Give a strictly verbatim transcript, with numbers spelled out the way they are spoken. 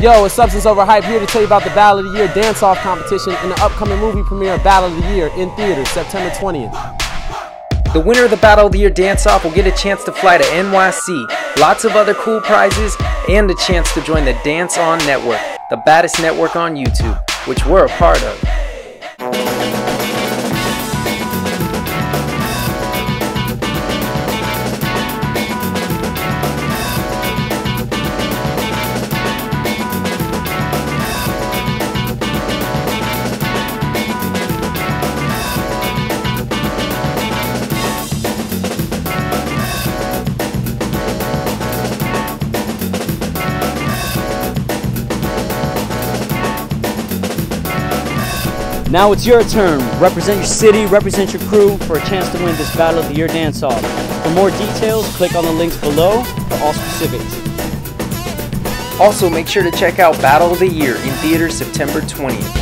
Yo, it's Substance Over Hype here to tell you about the Battle of the Year dance-off competition and the upcoming movie premiere of Battle of the Year in theaters September twentieth. The winner of the Battle of the Year dance-off will get a chance to fly to N Y C, lots of other cool prizes, and a chance to join the Dance-On Network, the baddest network on YouTube, which we're a part of. Now it's your turn. Represent your city, represent your crew for a chance to win this Battle of the Year dance-off. For more details, click on the links below for all specifics. Also, make sure to check out Battle of the Year in theaters September twentieth.